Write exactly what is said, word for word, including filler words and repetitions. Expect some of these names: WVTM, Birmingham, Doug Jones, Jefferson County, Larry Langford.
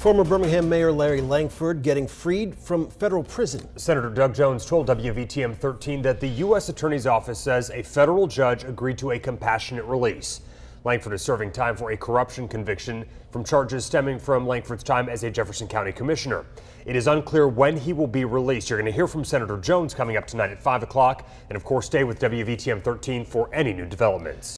Former Birmingham Mayor Larry Langford getting freed from federal prison. Senator Doug Jones told W V T M thirteen that the U S Attorney's Office says a federal judge agreed to a compassionate release. Langford is serving time for a corruption conviction from charges stemming from Langford's time as a Jefferson County commissioner. It is unclear when he will be released. You're going to hear from Senator Jones coming up tonight at five o'clock. And of course, stay with W V T M thirteen for any new developments.